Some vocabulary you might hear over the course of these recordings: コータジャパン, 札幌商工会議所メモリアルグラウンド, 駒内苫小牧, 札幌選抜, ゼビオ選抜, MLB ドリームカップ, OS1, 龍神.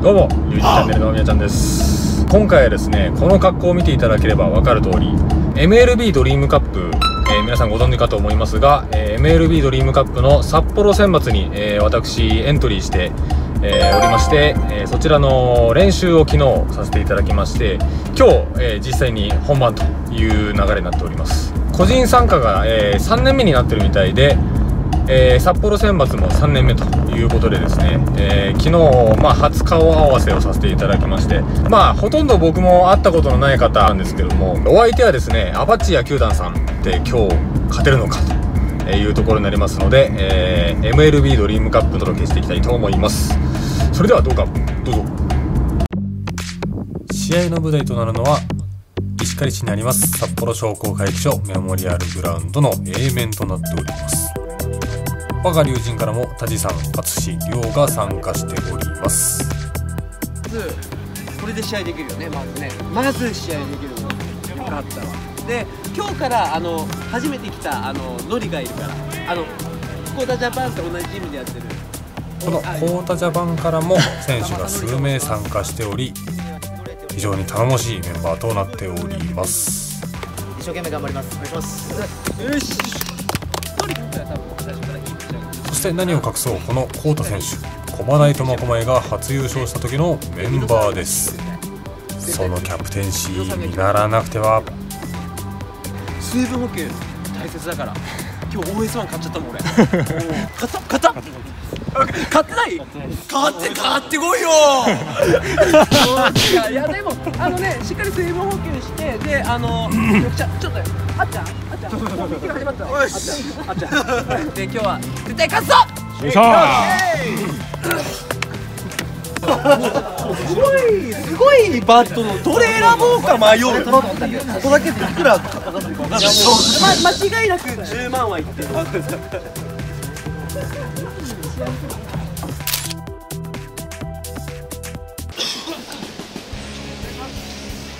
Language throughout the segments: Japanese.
どうも、ゆうじチャンネルのみやちゃんです。今回はですね、この格好を見ていただければ分かる通り MLB ドリームカップ、皆さんご存知かと思いますが、MLB ドリームカップの札幌選抜に、私エントリーして、おりまして、そちらの練習を昨日させていただきまして、今日、実際に本番という流れになっております。個人参加が、3年目になってるみたいで、札幌選抜も3年目ということでですね、昨日、初顔合わせをさせていただきまして、ほとんど僕も会ったことのない方なんですけども、お相手はですね、アパッチ野球団さんって今日勝てるのかというところになりますので、MLB ドリームカップお届けしていきたいと思います。それではどうぞ。試合の舞台となるのは石狩市にあります札幌商工会議所メモリアルグラウンドの A 面となっております。我が龍神からも田地さん、淳亮が参加しております。これで試合できるよね、まずね。まず試合できるのよかったわ。で、今日から初めて来たノリがいるから、コータジャパンと同じチームでやってるこのコータジャパンからも選手が数名参加しており非常に頼もしいメンバーとなっております。一生懸命頑張ります。お願いします。よし。トリックは多分最初からいい。そして何を隠そう、このコータ選手、駒内苫小牧が初優勝した時のメンバーです。そのキャプテンシー見習わなくては。水分補給大切だから。今日 OS1 買っちゃったもん俺。買ってこいよ。いやでもしっかり水分補給して、でちょっとあっちゃんで今日は絶対勝つぞ。よいしょ。すごいバットのどれ選ぼうか迷う。ここだけでいくらかかるか間違いなく10万はいってる。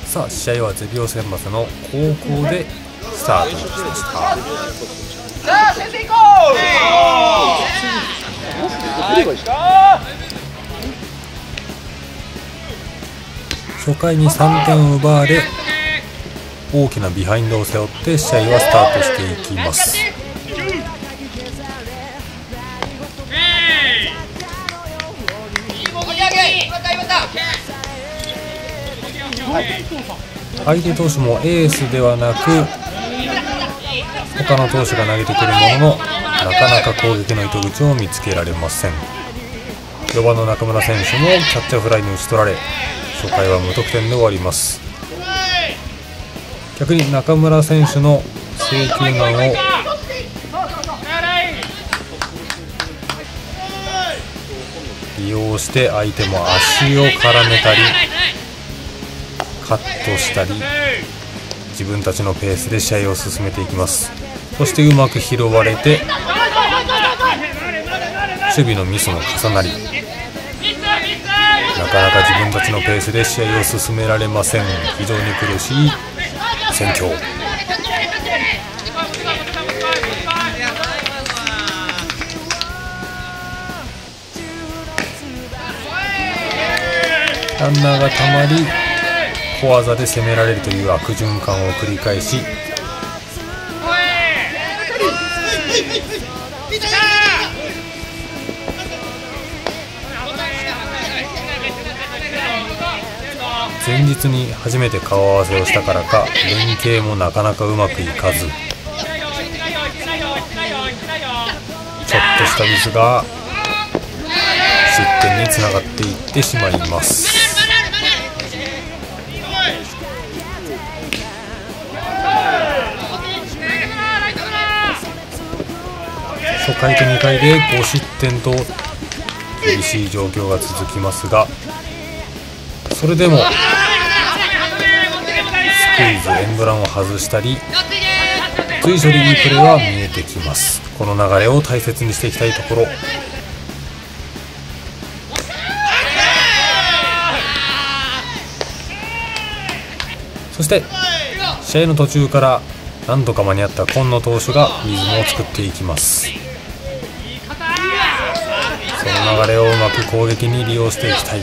さあ試合はゼビオ選抜の高校でスタートしました。さあ先生行こう。初回に3点を奪われ、大きなビハインドを背負って試合はスタートしていきます。相手投手もエースではなく他の投手が投げてくるものの、なかなか攻撃の糸口を見つけられません。4番の中村選手もキャッチャーフライに打ち取られ、初回は無得点で終わります。逆に中村選手の制球眼を利用して相手も足を絡めたりカットしたり、自分たちのペースで試合を進めていきます。そしてうまく拾われて守備のミスも重なり、なかなか自分たちのペースで試合を進められません。非常に苦しい戦況。ランナーがたまり小技で攻められるという悪循環を繰り返し、前日に初めて顔合わせをしたからか連携もなかなかうまくいかず、ちょっとしたミスが失点につながっていってしまいます。初回と2回で5失点と厳しい状況が続きますが、それでもスクイズ、エンドランを外したり、随所にいいプレーは見えてきます。この流れを大切にしていきたいところ。そして試合の途中から何度か間に合った今野投手がリズムを作っていきます。その流れをうまく攻撃に利用していきたい。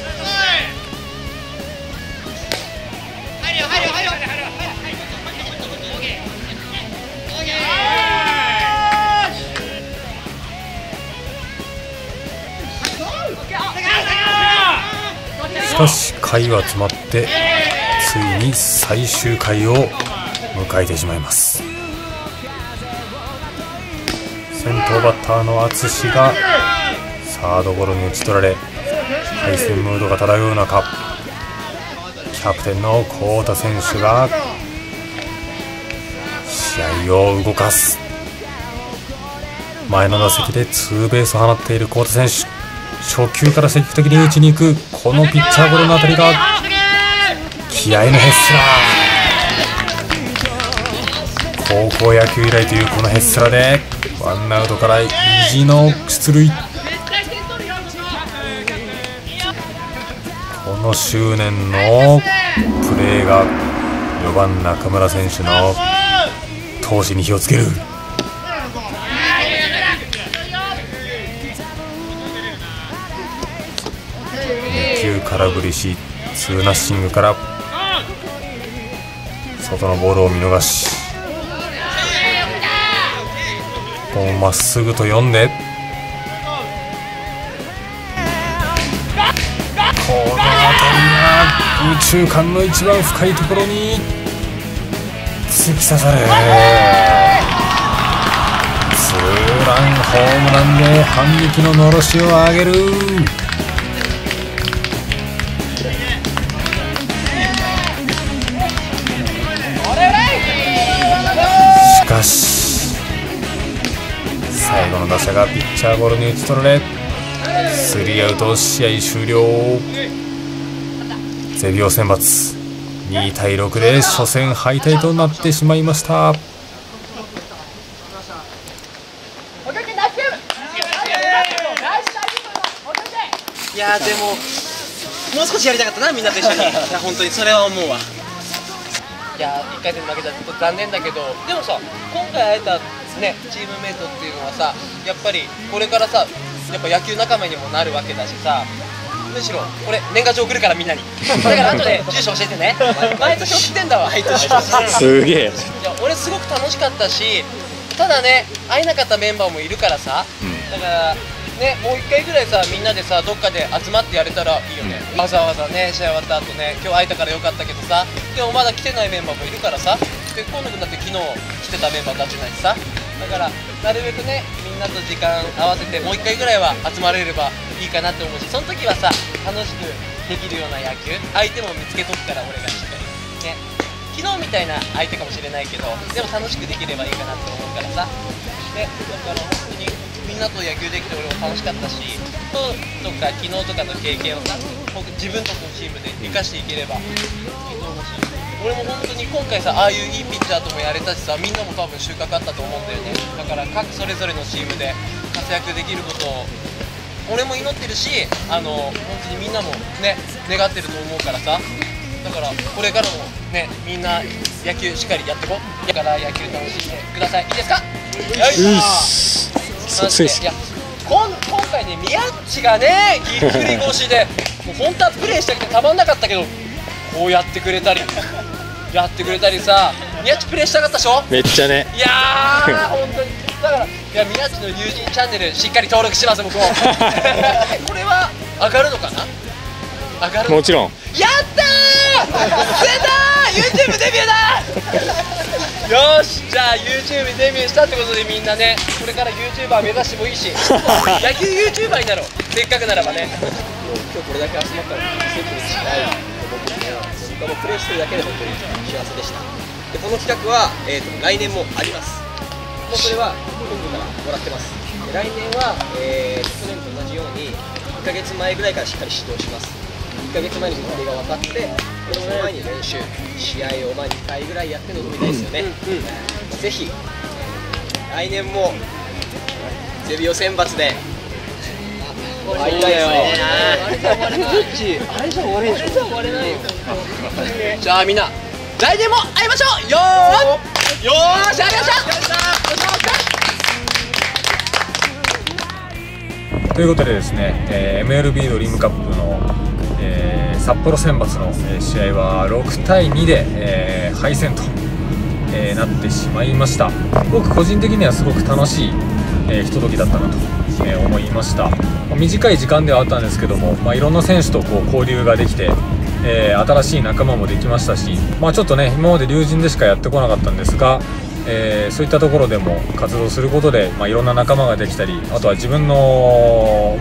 しかし回は詰まってついに最終回を迎えてしまいます。先頭バッターの淳がサードゴロに打ち取られ敗戦ムードが漂う中、キャプテンの幸太選手が試合を動かす。前の打席でツーベースを放っている幸田選手、初球から積極的に打ちに行く。このピッチャーゴロの当たりが気合いのヘッスラー。高校野球以来というこのヘッスラでワンアウトから意地の出塁。この執念のプレーが4番中村選手の闘志に火をつける。空振りし、ツーナッシングから外のボールを見逃し、まっすぐと読んで、この辺りが右中間の一番深いところに突き刺さる。ツーランホームランで反撃ののろしを上げる。しかし最後の打者がピッチャーゴロに打ち取られスリーアウト、試合終了。ゼビオ選抜2対6で初戦敗退となってしまいました。いやでももう少しやりたかったな、みんなと一緒に。いや本当にそれは思うわ。いや1回戦負けたらちょっと残念だけど、でもさ今回会えた、ね、チームメートっていうのはさ、やっぱりこれからさやっぱ野球仲間にもなるわけだしさ、むしろ俺年賀状送るからみんなにだから後で住所教えてね毎年送ってんだわすげえ。俺すごく楽しかったし、ただね会えなかったメンバーもいるからさ、だからねもう1回ぐらいさみんなでさどっかで集まってやれたらいいよね。わざわざね試合終わった後ね今日会えたからよかったけどさ、でもまだ来てないメンバーもいるからさ、で今度だって昨日来てたメンバーたちないしさ、だからなるべくねみんなと時間合わせてもう1回ぐらいは集まれればいいかなって思うし、その時はさ楽しくできるような野球相手も見つけとくから俺がしっかりね、昨日みたいな相手かもしれないけどでも楽しくできればいいかなって思うからさ、でだから本当にみんなと野球できて俺も楽しかったし、とか昨日とかの経験をさ僕自分たちのチームで生かしていければいいと思うし、俺も本当に今回さああいういいピッチャーともやれたしさ、みんなも多分収穫あったと思うんだよね。だから各それぞれのチームで活躍できることを俺も祈ってるし、本当にみんなもね願ってると思うからさ、だからこれからもねみんな野球しっかりやってこう。だから野球楽しんでください。いいですか？よいしょ。いや今回ね、宮内がね、ぎっくり腰で、もう本当はプレーしたくてたまんなかったけど、こうやってくれたり、さ、宮内プレーしたかったでしょ、めっちゃね、いやー、本当に、だから、いや宮内の友人チャンネル、しっかり登録します、僕も。これは上がるのかな、上がるもちろん。やったー、出たー、YouTube デビューだー。よし、じゃあ YouTube デビューしたってことでみんなねこれから YouTuber 目指してもいいし野球 YouTuber になろう、せっかくならばね。今日これだけ集まったら奇跡にしないと思ってね、僕もプレーしてるだけで本当に幸せでした。でこの企画は、来年もあります。もうそれは本部からもらってます。で来年は、去年と同じように1ヶ月前ぐらいからしっかり指導します。1ヶ月前にこれが分かって、その前に練習、試合を2回ぐらいやって臨みたいですよね。ぜひ、来年もゼビオ選抜で会いたいよ。あれじゃ終われないでしょ。じゃあみんな、来年も会いましょうよーよーし、ありがとうということでですね、MLB ドリームカップの札幌選抜の試合は6対2で、敗戦と、なってしまいました。僕個人的にはすごく楽しい、ひとときだったなと思いました。短い時間ではあったんですけども、いろんな選手とこう交流ができて、新しい仲間もできましたし、ちょっとね今まで龍神でしかやってこなかったんですが、そういったところでも活動することで、いろんな仲間ができたり、あとは自分の、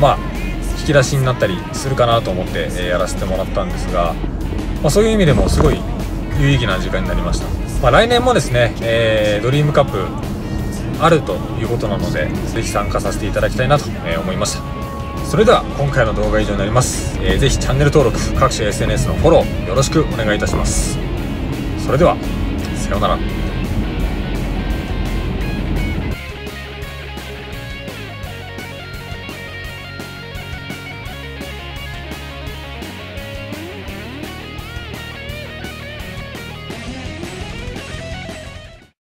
引き出しになったりするかなと思って、やらせてもらったんですが、そういう意味でもすごい有意義な時間になりました。来年もですね、ドリームカップあるということなので、ぜひ参加させていただきたいなと思いました。それでは今回の動画は以上になります。ぜひチャンネル登録、各種 SNS のフォローよろしくお願いいたします。それではさようなら。